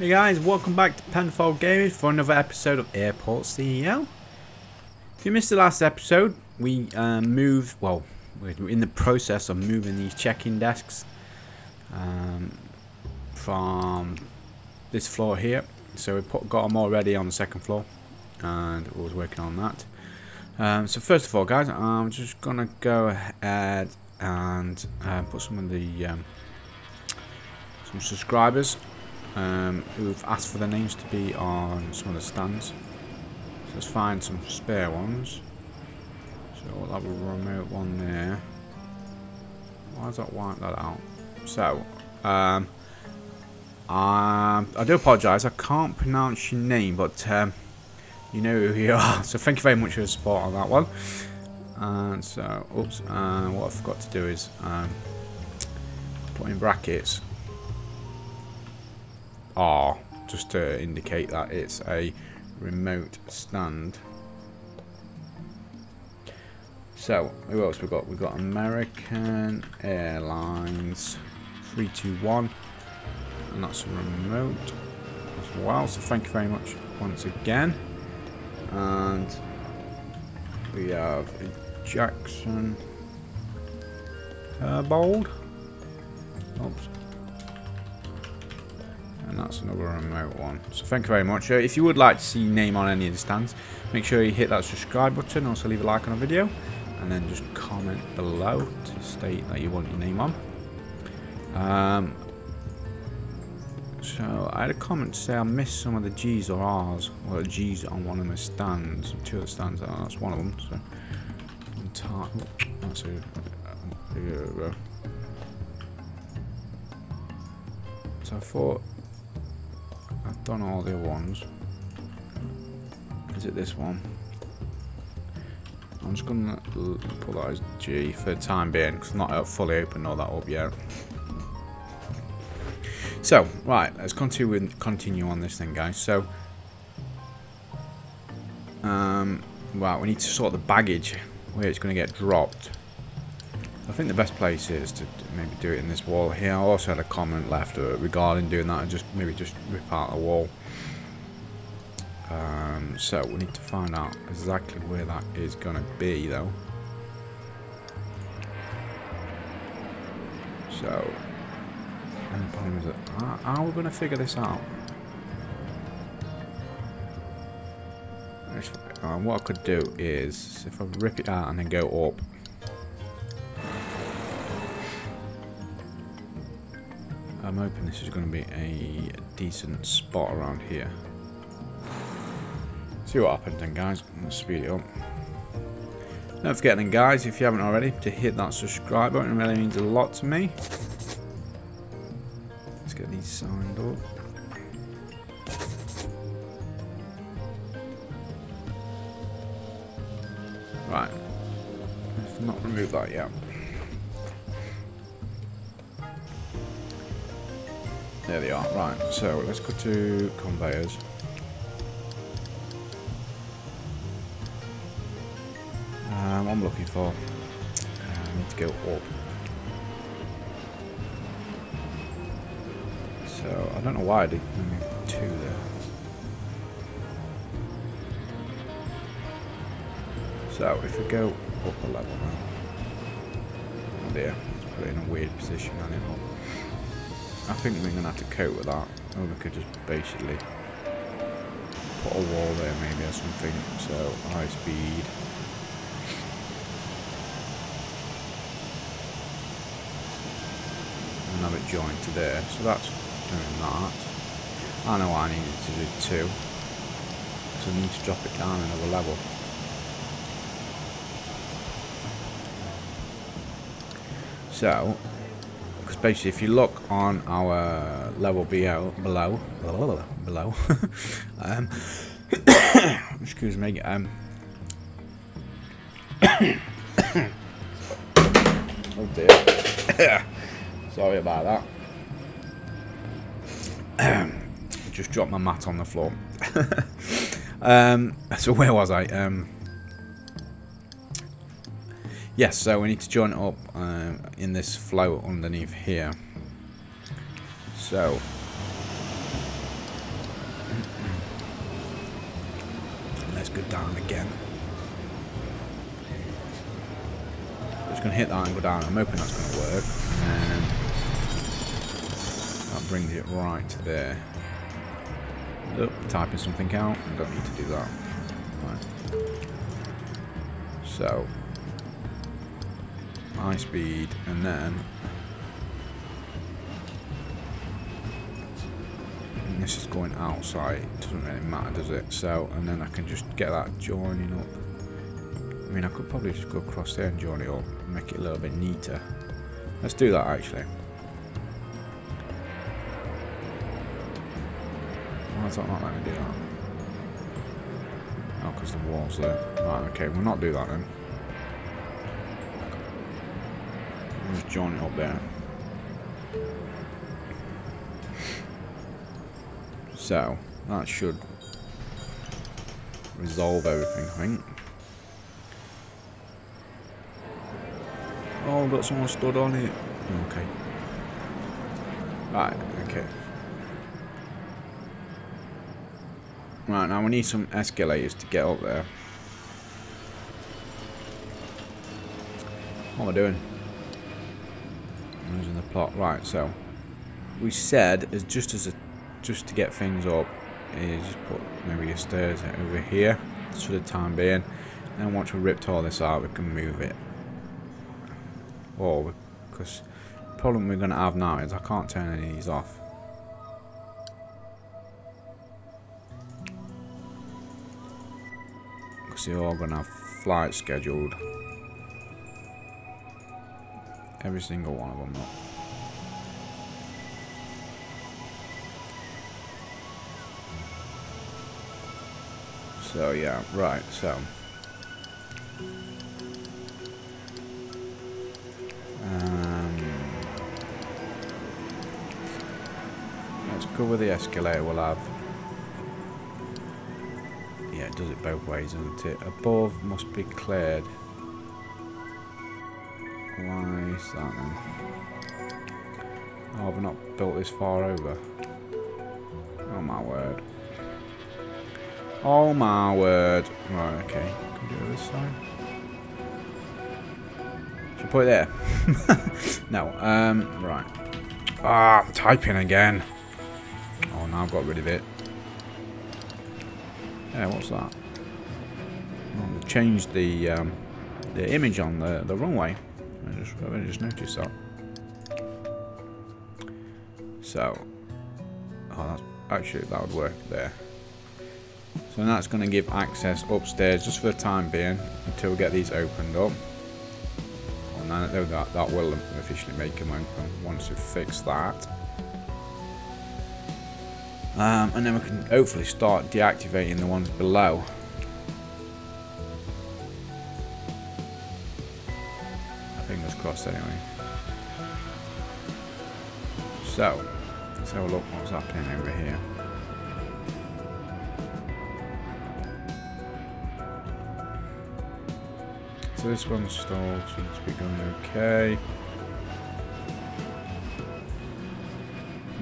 Hey guys, welcome back to Penfold Gaming for another episode of Airport CEO. If you missed the last episode, we we're in the process of moving these check-in desks from this floor here. So we got them already on the second floor, and I was working on that. So first of all, guys, I'm just gonna go ahead and put some of the some subscribers who've asked for their names to be on some of the stands. So let's find some spare ones. So we'll have a remote one there. Why does that wipe that out? So, I do apologise, I can't pronounce your name, but you know who you are. So thank you very much for your support on that one. And so, oops, what I forgot to do is put in brackets R, just to indicate that it's a remote stand. So who else we got? We've got American Airlines 321, and that's a remote as well. So thank you very much once again. And we have a Jackson Herbold. Oops. And that's another remote one. So thank you very much. If you would like to see your name on any of the stands, make sure you hit that subscribe button. Also leave a like on the video, and then just comment below to state that you want your name on. So I had a comment to say I missed some of the G's or R's, or G's on one of the stands, two of the stands. That's one of them. So that's a, so I thought I've done all the ones. Is it this one? I'm just gonna put that as G for the time being, because I'm not fully opened all that up yet. So right, let's continue on this thing, guys. So right, we need to sort the baggage where it's gonna get dropped. I think the best place is to maybe do it in this wall here. I also had a comment left regarding doing that, and just rip out the wall. So we need to find out exactly where that is going to be, though. So, and the problem is that how are we going to figure this out? What I could do is if I rip it out and then go up. I'm hoping this is going to be a decent spot around here. See what happens then, guys. Let's speed it up. Don't forget then, guys, if you haven't already, to hit that subscribe button. It really means a lot to me. Let's get these signed up. Right. I've not removed that yet. There they are. Right, so let's go to conveyors. I'm looking for... I need to go up. So, I don't know why I did move two there. So, if we go up a level now... Oh dear, it's put it in a weird position on it. I think we're going to have to cope with that, or we could just basically put a wall there maybe or something, so high speed. And have it joined to there, so that's doing that. I know what I needed to do too, so I need to drop it down another level. So, basically, if you look on our level below, excuse me, oh dear, sorry about that. Just dropped my mat on the floor. So where was I? Yes, so we need to join it up in this flow underneath here. So, let's go down again. I'm just going to hit that and go down. I'm hoping that's going to work. And that brings it right there. Look, typing something out. I don't need to do that. Right. So, high speed, and then and this is going outside. It doesn't really matter, does it? So, and then I can just get that joining up. I mean, I could probably just go across there and join it up, and make it a little bit neater. Let's do that actually. Why does that not let me do that? Oh, because the wall's there. Right, okay, we'll not do that then. We'll just join it up there. So, that should resolve everything, I think. Oh, I've got someone stood on it. Okay. Right, okay. Right, now we need some escalators to get up there. What am I doing? I'm losing the plot. Right, so we said is just to get things up is just put maybe a stairs over here just for the time being. And once we ripped all this out, we can move it. Oh, because the problem we're going to have now is I can't turn any of these off. They're all gonna have flights scheduled. Every single one of them. So yeah, right. So let's go with the escalator. We'll have. Yeah, it does it both ways, doesn't it? Above must be cleared. Why is that then? Oh, I've not built this far over. Oh my word. Oh my word. Right, okay. Can we do this side? Should I put it there? No. Right. Ah, I'm typing again. Oh, now I've got rid of it. Yeah, what's that? Oh, they changed the image on the runway. I just noticed that. So, oh, that's, actually that would work there. So that's going to give access upstairs just for the time being until we get these opened up. And then that will officially make them open once we fix that. And then we can hopefully start deactivating the ones below. Fingers crossed anyway. So, let's have a look what's happening over here. So this one's stalled, seems to be going okay.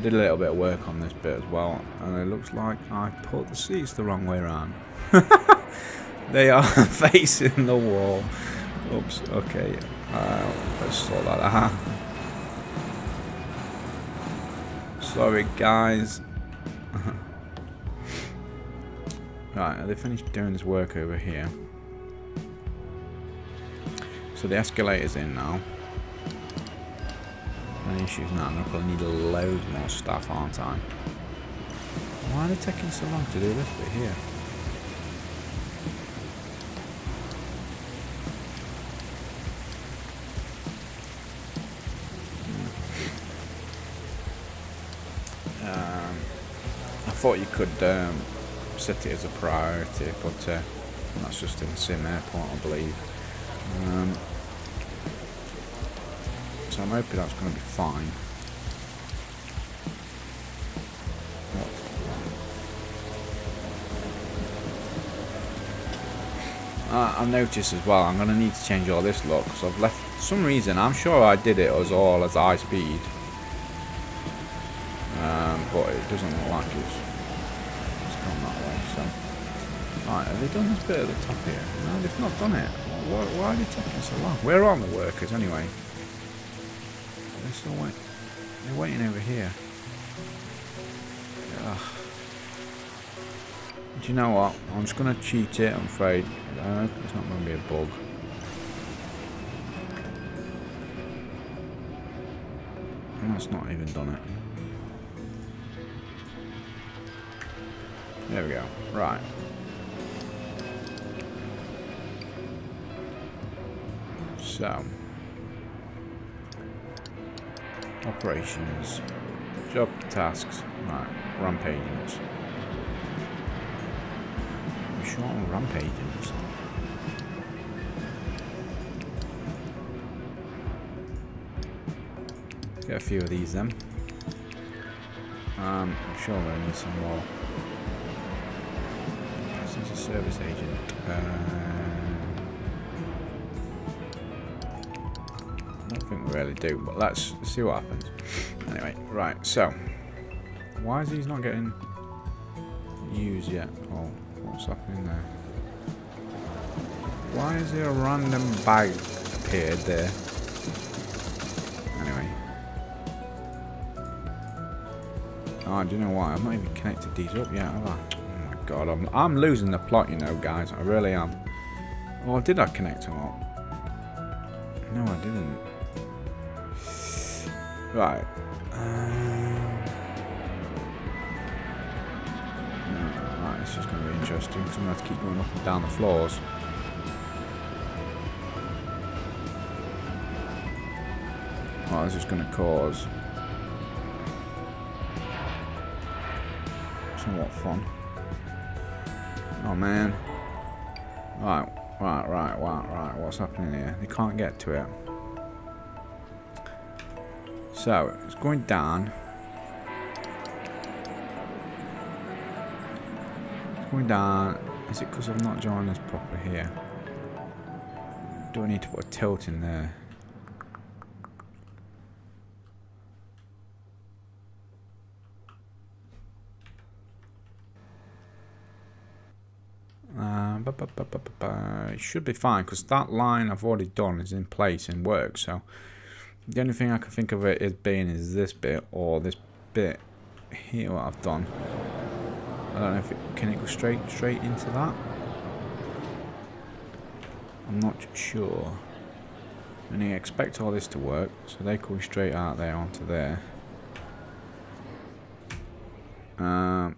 Did a little bit of work on this bit as well, and it looks like I put the seats the wrong way around. They are facing the wall. Oops, okay, let's sort that out. Sorry guys. Right, they finished doing this work over here. So the escalator's in now. Issues now, I'm gonna need loads more staff, aren't I? Why are they taking so long to do this bit here? I thought you could set it as a priority, but that's just in Sim Airport, I believe. So I'm hoping that's going to be fine. I've noticed as well, I'm going to need to change all this lot because I've left, for some reason, I'm sure I did it as all as high speed. But it doesn't look like it's gone that way, so. Right, have they done this bit at the top here? No, they've not done it. Why are they taking so long? Where are the workers anyway? They're still waiting. They're waiting over here. Ugh. Do you know what? I'm just going to cheat it, I'm afraid. I hope it's not going to be a bug. That's not even done it. There we go. Right. So, operations, job tasks, right, ramp agents. We're short on ramp agents. Get a few of these then. I'm sure we need some more. This is a service agent. I don't think we really do, but let's see what happens. Anyway, right, so why is these not getting used yet? Oh, what's happening there? Why is there a random bag appeared there? Anyway. Oh, do you know what? I've not even connected these up yet, have I? Oh my god, I'm losing the plot, you know, guys. I really am. Or did I connect them up? No, I didn't. Right. No, right, it's just going to be interesting because I'm going to have to keep going up and down the floors. What is this going to cause? Somewhat fun. Oh man. Right. Right, what's happening here? They can't get to it. So, it's going down. It's going down. Is it because I've not joined this proper here? Do I need to put a tilt in there? It should be fine because that line I've already done is in place and works, so the only thing I can think of it as being is this bit or this bit here what I've done. I don't know if it can it go straight into that. I'm not sure. And you expect all this to work, so they go straight out there onto there.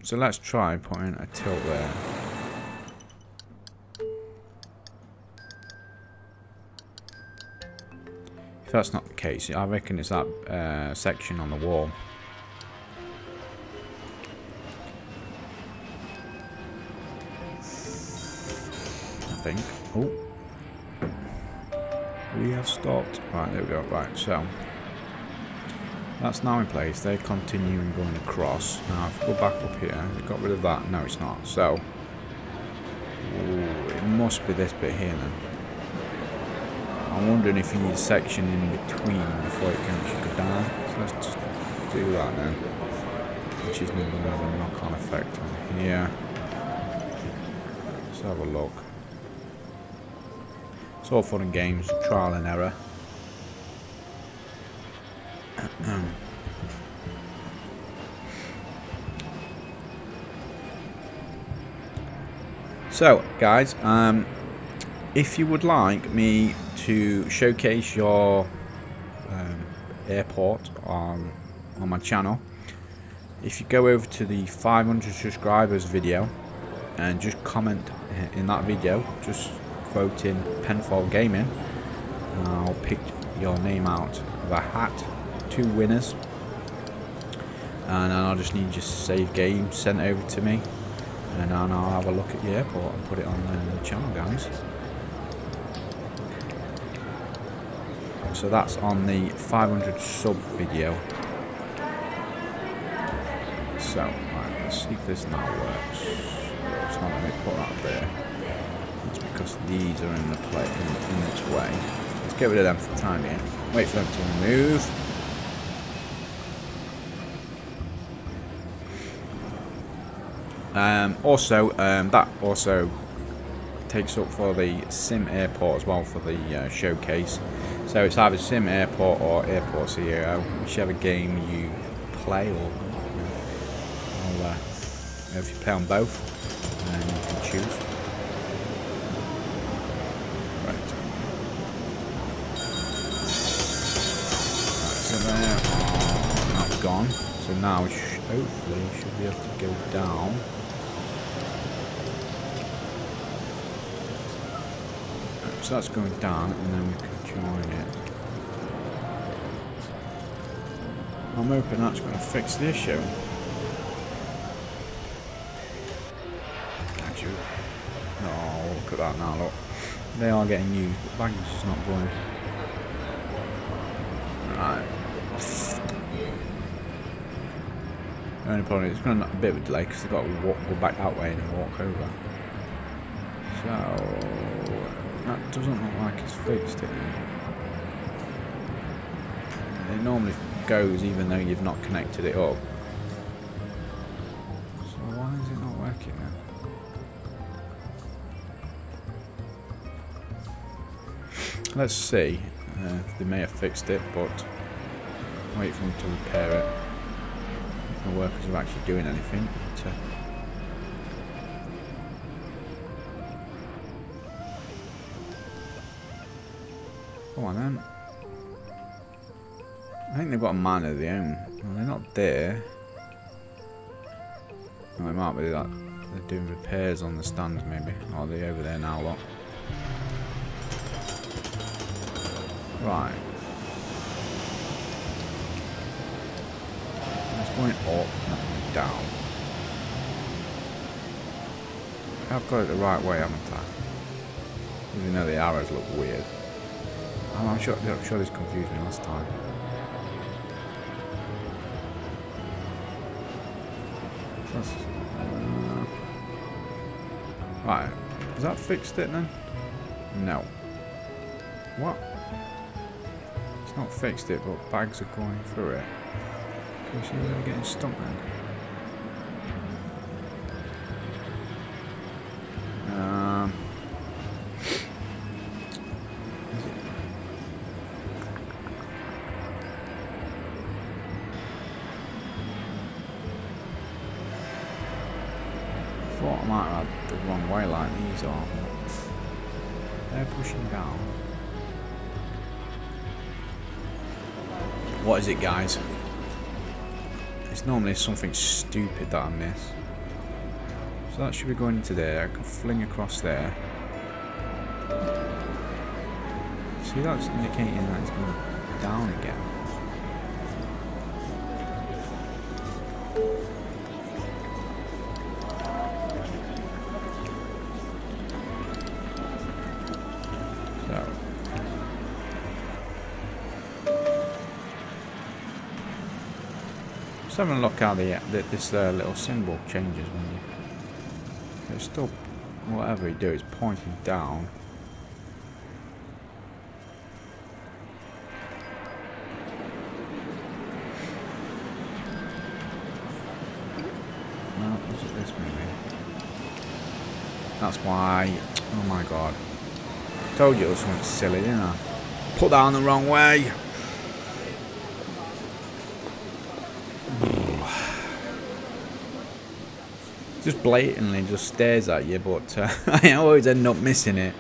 So let's try putting a tilt there. If that's not the case, I reckon it's that section on the wall. I think. Oh, we have stopped. Right, there we go. Right, so that's now in place. They're continuing going across. Now, if we go back up here, we got rid of that. No, it's not. So, ooh, it must be this bit here then. I'm wondering if you need a section in between before it can actually go down. So let's just do that then. Which is another knock-on effect on here. Let's have a look. It's all fun and games, trial and error. So, guys, if you would like me to showcase your airport on my channel, if you go over to the 500 subscribers video and just comment in that video, just quoting Penfold Gaming, and I'll pick your name out of a hat, 2 winners, and then I'll just need your save game sent over to me, and then I'll have a look at the airport and put it on the channel, guys. So that's on the 500 sub video. So, right, let's see if this now works. It's not going to put that up there. That's because these are in the play in its way. Let's get rid of them for the time being. Wait for them to move. That also takes up for the Sim Airport as well for the showcase. So it's either Sim Airport or Airport CEO, whichever game you play, or if you play on both, and you can choose. Right, so there, that's gone. So now hopefully you should be able to go down. So that's going down, and then we can join it. I'm hoping that's going to fix the issue. Actually, oh, look at that now, look. They are getting used, but Magnus is not blowing. Right. The only problem is it's going to be a bit of a delay because they've got to go back that way and walk over. So. That doesn't look like it's fixed it. It normally goes even though you've not connected it up. So why is it not working then? Let's see. They may have fixed it, but wait for them to repair it. If the workers are actually doing anything. Come on then. I think they've got a mine of their own. Well, they're not there. Well, they might be that. They're doing repairs on the stands maybe. Oh, they're over there now, lot. Right. That's going up, not down. I've got it the right way, haven't I? Even though the arrows look weird. I'm sure this confused me last time. Right, has that fixed it then? No. What? It's not fixed it, but bags are going through it. Can you see where they're getting stuck then? I might have had the wrong way, like these are. They're pushing down. What is it, guys? It's normally something stupid that I miss. So that should be going into there. I can fling across there. See, that's indicating that it's going down again. Having a look how this little symbol changes when you. It's still, whatever you do, it's pointing down. No, was it this maybe? That's why. Oh my god! I told you it was something silly, didn't I? Put down the wrong way. Just blatantly just stares at you, but I always end up missing it.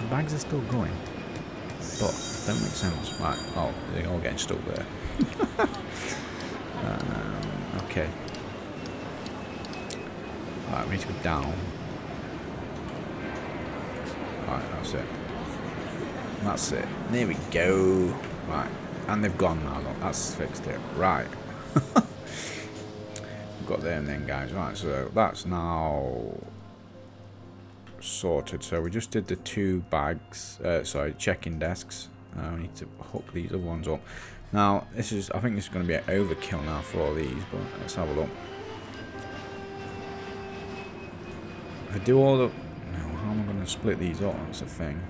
The bags are still going, but that makes sense. Right, oh, they're all getting stuck there. Okay. Alright, we need to go down. Alright, that's it. That's it. There we go. Right, and they've gone now, look, that's fixed it. Right. Got them then, guys. Right, so that's now sorted. So we just did the two bags, sorry, check-in desks. Now we need to hook these other ones up. Now this is, I think this is going to be an overkill now for all these, but let's have a look. If I do all the, no, how am I going to split these up? That's the thing.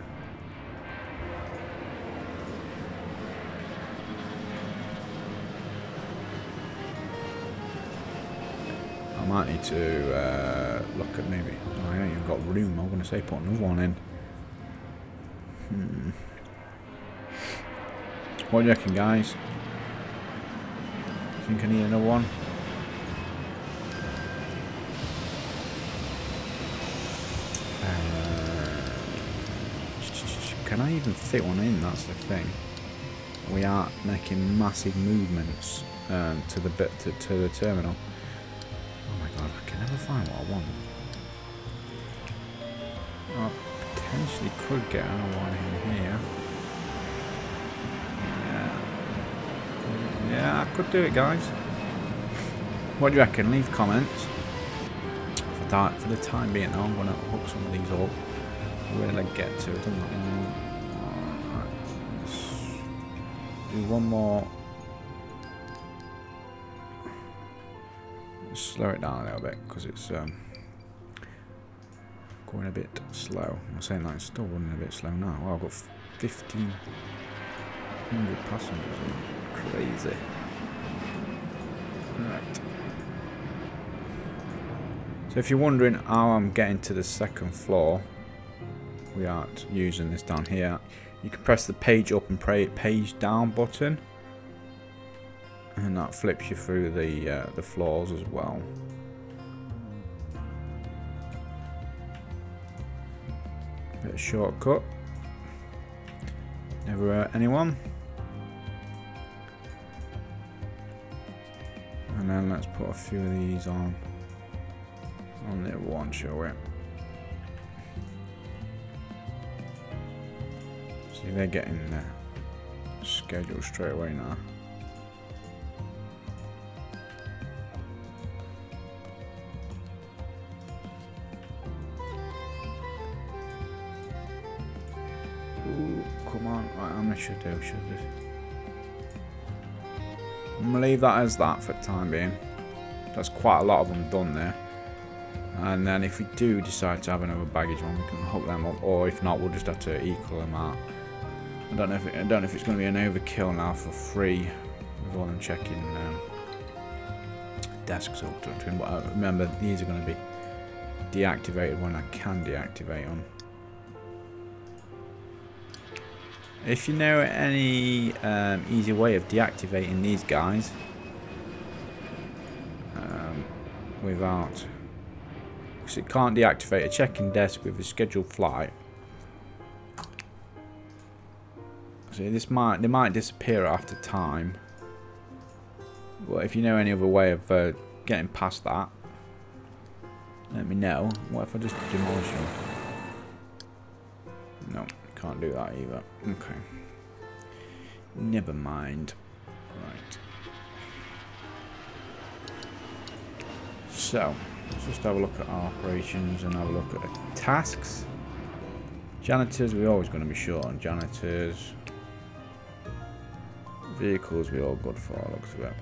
I might need to look at maybe. Oh, I ain't even got room. I'm going to say put another one in. What do you reckon, guys? I think I need another one. Can I even fit one in? That's the thing. We are making massive movements to the terminal. Oh my god, I can never find what I want. I potentially could get another one in here. Yeah, yeah, I could do it, guys. What do you reckon? Leave comments. For the time being, though, I'm going to hook some of these up. Where did I get to? It doesn't matter. Do one more. Slow it down a little bit because it's going a bit slow. I'm saying that it's still running a bit slow now. Well, I've got 1,500 passengers. Crazy. Right. So if you're wondering how I'm getting to the second floor, we aren't using this down here. You can press the page up and page down button, and that flips you through the floors as well. Bit of shortcut. Never hurt anyone. And then let's put a few of these on the one, shall we? They're getting scheduled straight away now. Ooh, come on. Right, how much should I do? I'm going to leave that as that for the time being. That's quite a lot of them done there. And then if we do decide to have another baggage one, we can hook them up. Or if not, we'll just have to equal them out. I don't know if it's going to be an overkill now for free with all them checking desks up to them. But remember, these are going to be deactivated when I can deactivate them. If you know any easy way of deactivating these guys without, because it can't deactivate a check-in desk with a scheduled flight. So this might, they might disappear after time. But if you know any other way of getting past that, let me know. What if I just demolish them? No, can't do that either. Okay. Never mind. Right. So, let's just have a look at our operations and have a look at tasks. Janitors, we're always going to be short on janitors. Vehicles, we're all good for, looks about.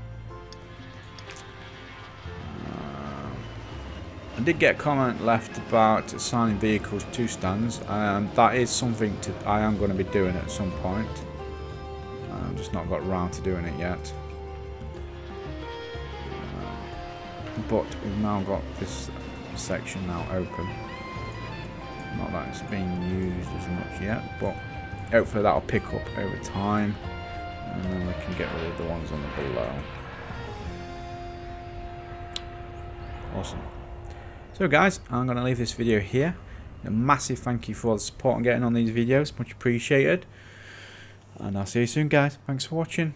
I did get a comment left about assigning vehicles to stands. That is something I am going to be doing at some point. I've just not got round to doing it yet. But we've now got this section now open. Not that it's being used as much yet, but hopefully that'll pick up over time. And then we can get rid of the ones on the below. Awesome. So guys, I'm going to leave this video here. A massive thank you for all the support and getting on these videos. Much appreciated. And I'll see you soon, guys. Thanks for watching.